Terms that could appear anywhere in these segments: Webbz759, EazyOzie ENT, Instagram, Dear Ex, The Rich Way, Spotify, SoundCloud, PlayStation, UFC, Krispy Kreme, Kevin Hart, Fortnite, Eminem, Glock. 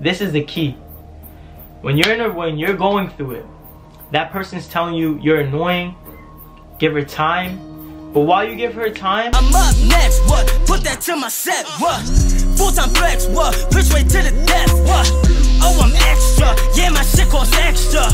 This is the key. When you're going through it, that person's telling you you're annoying, give her time. But while you give her time, I'm up next, what? Put that to my set, what? Full-time flex, what? Rich way to the death, what? Oh, I'm extra, yeah, my shit costs extra.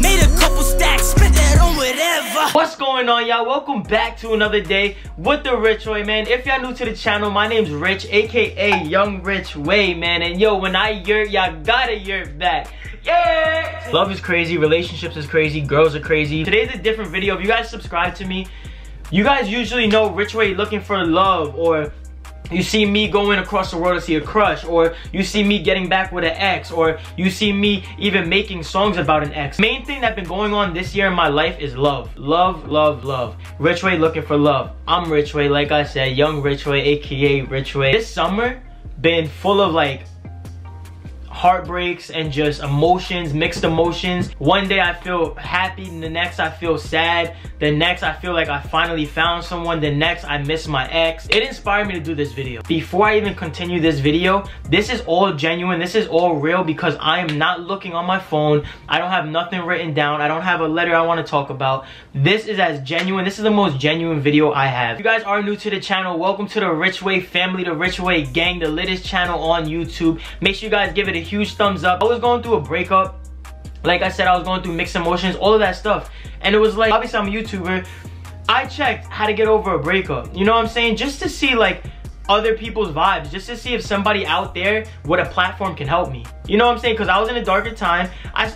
Made a couple stacks, spit that on whatever. What's going on, y'all? Welcome back to another day with The Rich Way, man. If y'all new to the channel, my name's Rich, aka Young Rich Way, man. And yo, when I yurt, y'all gotta yurt back. Yeah! Love is crazy, relationships is crazy, girls are crazy. Today's a different video. If you guys subscribe to me, you guys usually know Rich Way looking for love, or you see me going across the world to see a crush, or you see me getting back with an ex, or you see me even making songs about an ex. Main thing that's been going on this year in my life is love. Love, love, love. Rich Way looking for love. I'm Rich Way, like I said, Young Rich Way, aka Rich Way. This summer been full of like heartbreaks and just emotions, mixed emotions. One day I feel happy, the next I feel sad, the next I feel like I finally found someone, the next I miss my ex. It inspired me to do this video. Before I even continue this video, this is all genuine, this is all real, because I am not looking on my phone, I don't have nothing written down, I don't have a letter I want to talk about. This is as genuine, this is the most genuine video I have. If you guys are new to the channel, welcome to the Rich Way family, the Rich Way gang, the latest channel on YouTube. Make sure you guys give it a huge thumbs up. I was going through a breakup, like I said, I was going through mixed emotions, all of that stuff, and it was like, obviously I'm a YouTuber, I checked how to get over a breakup, you know what I'm saying, just to see like other people's vibes, just to see if somebody out there with a platform can help me, you know what I'm saying, because I was in a darker time.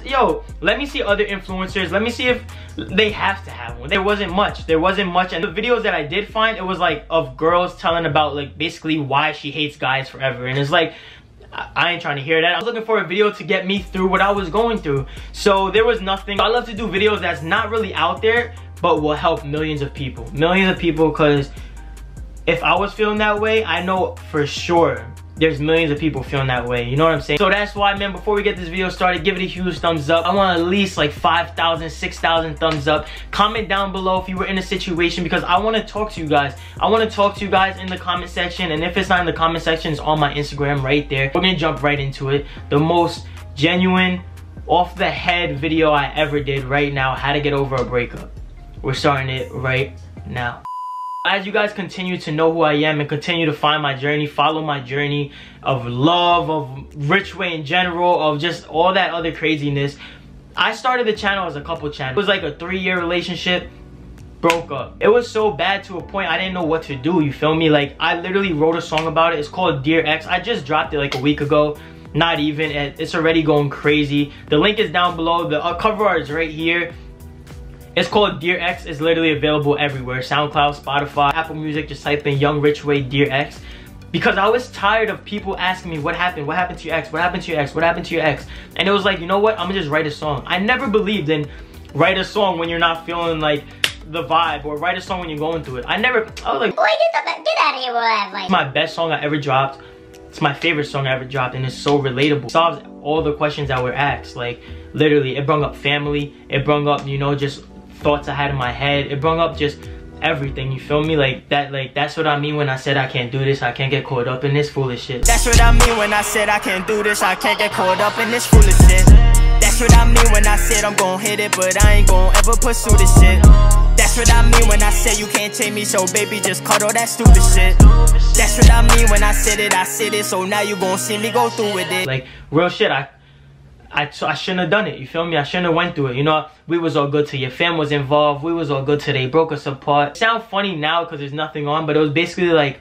Yo, let me see other influencers, let me see if they have to have one. There wasn't much, and the videos that I did find, it was like of girls telling about like basically why she hates guys forever, and it's like, I ain't trying to hear that. I was looking for a video to get me through what I was going through, so there was nothing. I love to do videos that's not really out there, but will help millions of people, because if I was feeling that way, I know for sure there's millions of people feeling that way, you know what I'm saying? So that's why, man, before we get this video started, give it a huge thumbs up. I want at least like 5,000, 6,000 thumbs up. Comment down below if you were in a situation, because I want to talk to you guys. I want to talk to you guys in the comment section, and if it's not in the comment section, it's on my Instagram right there. We're going to jump right into it. The most genuine, off the head video I ever did right now, how to get over a breakup. We're starting it right now. As you guys continue to know who I am and continue to find my journey, follow my journey of love, of Rich Way in general, of just all that other craziness. I started the channel as a couple channel. It was like a 3-year relationship, broke up. It was so bad to a point I didn't know what to do, you feel me? Like, I literally wrote a song about it. It's called Dear Ex. I just dropped it like a week ago. Not even, it's already going crazy. The link is down below. The cover art is right here. It's called Dear Ex. It's literally available everywhere. SoundCloud, Spotify, Apple Music. Just type in Young Rich Way Dear Ex. Because I was tired of people asking me, what happened? What happened to your ex? What happened to your ex? What happened to your ex? And it was like, you know what? I'm gonna just write a song. I never believed in write a song when you're not feeling like the vibe, or write a song when you're going through it. I was like, boy, get out of here, boy. It's my best song I ever dropped. It's my favorite song I ever dropped, and it's so relatable. It solves all the questions that were asked. Like, literally, it brought up family. It brought up, you know, just thoughts I had in my head. It brought up just everything, you feel me? That's what I mean when I said I can't do this, I can't get caught up in this foolish shit. That's what I mean when I said I can't do this, I can't get caught up in this foolish shit. That's what I mean when I said I'm gonna hit it, but I ain't gonna ever pursue this shit. That's what I mean when I said you can't take me, so baby just cut all that stupid shit. That's what I mean when I said it, so now you gonna see me go through with it. Like, real shit, I shouldn't have done it, you feel me? I shouldn't have went through it, you know? We was all good till your fam was involved. We was all good till they broke us apart. It sounds funny now because there's nothing on, but it was basically like,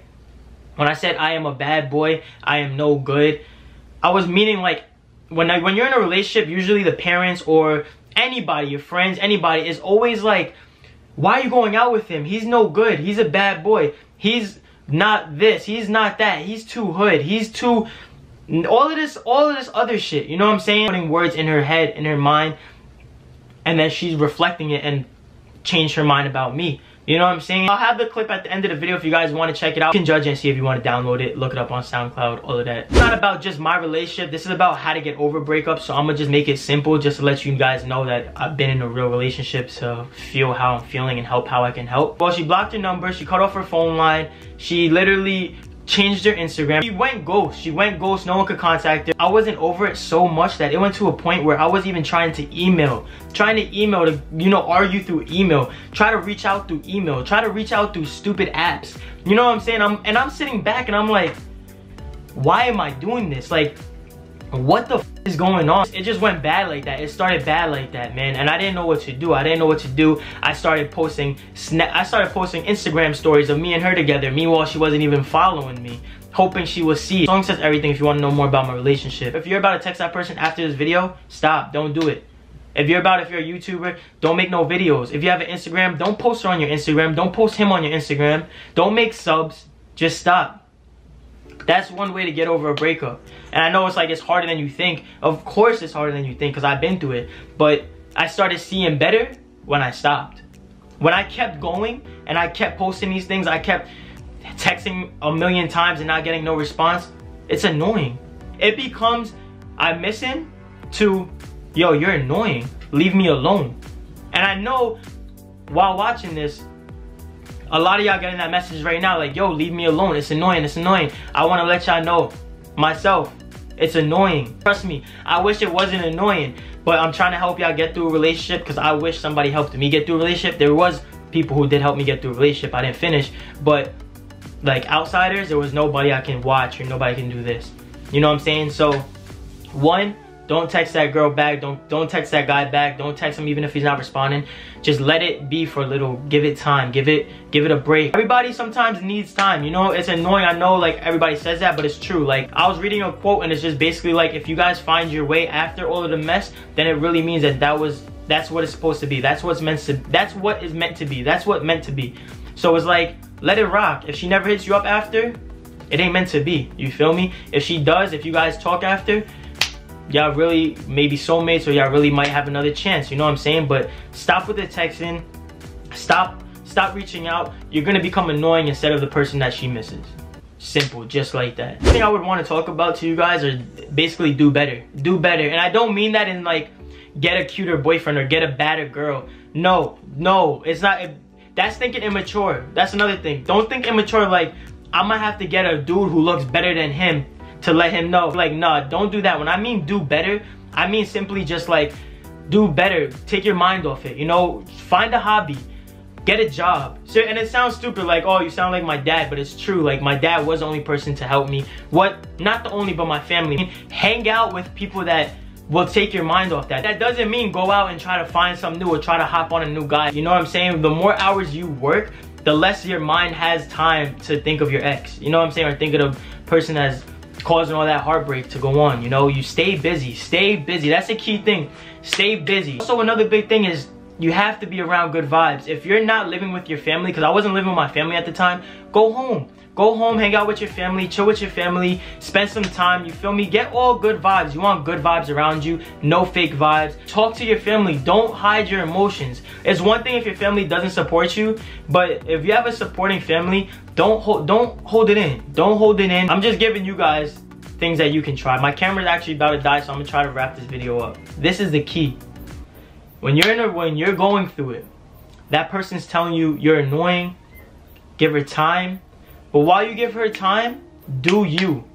when I said I am a bad boy, I am no good, I was meaning like, when you're in a relationship, usually the parents or anybody, your friends, anybody, is always like, why are you going out with him? He's no good. He's a bad boy. He's not this. He's not that. He's too hood. He's too... all of this other shit, you know what I'm saying? Putting words in her head, in her mind, and then she's reflecting it and changed her mind about me, you know what I'm saying? I'll have the clip at the end of the video if you guys want to check it out. You can judge and see if you want to download it, look it up on SoundCloud, all of that. It's not about just my relationship, this is about how to get over breakups, so I'm gonna just make it simple just to let you guys know that I've been in a real relationship, to feel how I'm feeling and help how I can help. Well, she blocked her number, she cut off her phone line, she literally changed her Instagram. She went ghost. No one could contact her. I wasn't over it so much that it went to a point where I was even trying to email to, you know, argue through email, try to reach out through email, try to reach out through stupid apps. You know what I'm saying? I'm sitting back and I'm like, why am I doing this? Like, what the f is going on? It just went bad like that. It started bad like that, man. And I didn't know what to do. I started posting Instagram stories of me and her together. Meanwhile, she wasn't even following me, hoping she will see it. Song says everything if you want to know more about my relationship. If you're about to text that person after this video, stop. Don't do it. If you're a YouTuber, don't make no videos. If you have an Instagram, don't post her on your Instagram. Don't post him on your Instagram. Don't make subs. Just stop. That's one way to get over a breakup. And I know it's like, it's harder than you think. Of course it's harder than you think, because I've been through it. But I started seeing better when I stopped. When I kept going and I kept posting these things, I kept texting a million times and not getting no response, it's annoying. It becomes, I miss him, to, yo, you're annoying, leave me alone. And I know while watching this, a lot of y'all getting that message right now, like, yo, leave me alone, it's annoying, it's annoying. I want to let y'all know, myself, it's annoying. Trust me, I wish it wasn't annoying, but I'm trying to help y'all get through a relationship, because I wish somebody helped me get through a relationship. There was people who did help me get through a relationship, I didn't finish, but like outsiders, there was nobody I can watch, or nobody can do this. You know what I'm saying? So, one, don't text that girl back, don't text that guy back, don't text him even if he's not responding. Just let it be for a little, give it time, give it a break. Everybody sometimes needs time, you know? It's annoying, I know, like, everybody says that, but it's true. Like, I was reading a quote and it's just basically like, if you guys find your way after all of the mess, then it really means that that's what it's supposed to be. That's what is meant to be. That's what meant to be. So it's like, let it rock. If she never hits you up after, it ain't meant to be, you feel me? If she does, if you guys talk after, y'all really may be soulmates, or y'all really might have another chance, you know what I'm saying? But stop with the texting, stop reaching out. You're gonna become annoying instead of the person that she misses. Simple, just like that. The thing I would want to talk about to you guys are basically do better. Do better. And I don't mean that in like, get a cuter boyfriend or get a badder girl. No, no, it's not. That's thinking immature. That's another thing. Don't think immature like, I'm gonna have to get a dude who looks better than him to let him know. Like, nah, don't do that. When I mean do better, I mean simply just like, do better. Take your mind off it, you know? Find a hobby. Get a job. And it sounds stupid, like, oh, you sound like my dad, but it's true. Like, my dad was the only person to help me. What? Not the only, but my family. Hang out with people that will take your mind off that. That doesn't mean go out and try to find something new or try to hop on a new guy. You know what I'm saying? The more hours you work, the less your mind has time to think of your ex. You know what I'm saying? Or think of the person that's causing all that heartbreak to go on, you know? You stay busy, stay busy. That's a key thing, stay busy. Also, another big thing is you have to be around good vibes. If you're not living with your family, because I wasn't living with my family at the time, go home. Go home, hang out with your family, chill with your family, spend some time, you feel me? Get all good vibes. You want good vibes around you, no fake vibes. Talk to your family, don't hide your emotions. It's one thing if your family doesn't support you, but if you have a supporting family, don't hold it in. Don't hold it in. I'm just giving you guys things that you can try. My camera's actually about to die, so I'm gonna try to wrap this video up. This is the key. When you're going through it, that person's telling you you're annoying, give her time. But while you give her time, do you.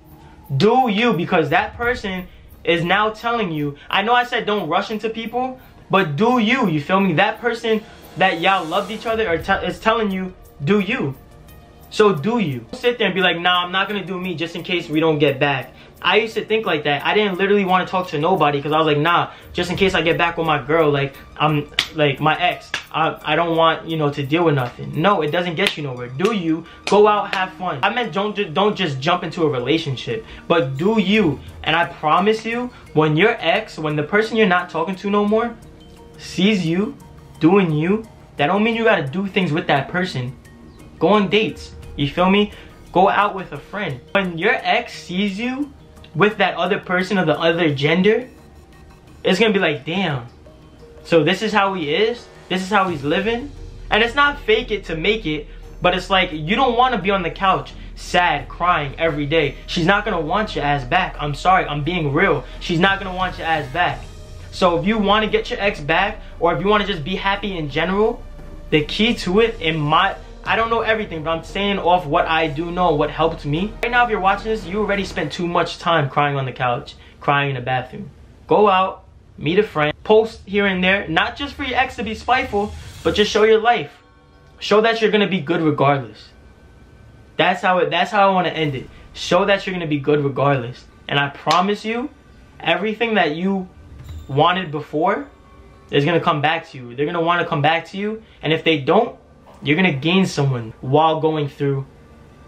Do you, because that person is now telling you, I know I said don't rush into people, but do you, you feel me? That person that y'all loved each other is telling you, do you. So do you. Don't sit there and be like, nah, I'm not gonna do me just in case we don't get back. I used to think like that. I didn't literally want to talk to nobody because I was like, nah, just in case I get back with my girl, like, I'm like my ex, I don't want, you know, to deal with nothing. No, it doesn't get you nowhere. Do you. Go out, have fun. I meant don't just jump into a relationship, but do you. And I promise you, when your ex, when the person you're not talking to no more sees you doing you, that don't mean you gotta do things with that person. Go on dates. You feel me? Go out with a friend. When your ex sees you with that other person of the other gender, it's gonna be like, damn, so this is how he is? This is how he's living? And it's not fake it to make it, but it's like, you don't wanna be on the couch sad, crying every day. She's not gonna want your ass back. I'm sorry, I'm being real. She's not gonna want your ass back. So if you wanna get your ex back, or if you wanna just be happy in general, the key to it, in my I don't know everything, but I'm staying off what I do know, what helped me. Right now, if you're watching this, you already spent too much time crying on the couch, crying in the bathroom. Go out, meet a friend, post here and there, not just for your ex to be spiteful, but just show your life. Show that you're gonna be good regardless. That's how I wanna end it. Show that you're gonna be good regardless. And I promise you, everything that you wanted before is gonna come back to you. They're gonna wanna come back to you. And if they don't, you're gonna gain someone while going through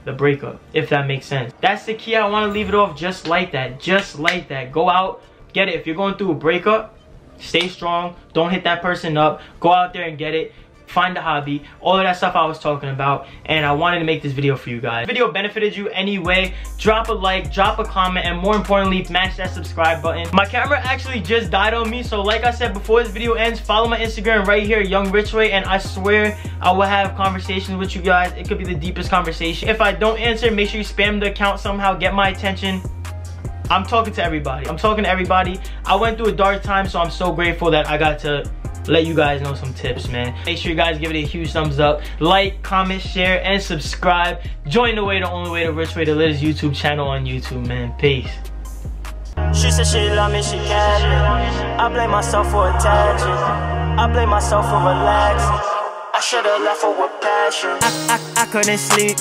the breakup, if that makes sense. That's the key. I wanna leave it off just like that, just like that. Go out, get it. If you're going through a breakup, stay strong. Don't hit that person up. Go out there and get it. Find a hobby, all of that stuff I was talking about, and I wanted to make this video for you guys. If the video benefited you anyway, drop a like, drop a comment, and more importantly, smash that subscribe button. My camera actually just died on me, so like I said, before this video ends, follow my Instagram right here, Young Rich Way, and I swear I will have conversations with you guys. It could be the deepest conversation. If I don't answer, make sure you spam the account somehow, get my attention. I'm talking to everybody. I'm talking to everybody. I went through a dark time, so I'm so grateful that I got to let you guys know some tips, man. Make sure you guys give it a huge thumbs up, like, comment, share, and subscribe. Join the way, the only way, the Rich Way, the latest YouTube channel on YouTube, man. Peace. She said she love me, she can't. I blame myself for attention. I blame myself for relaxing. I should have left her with passion. I couldn't sleep.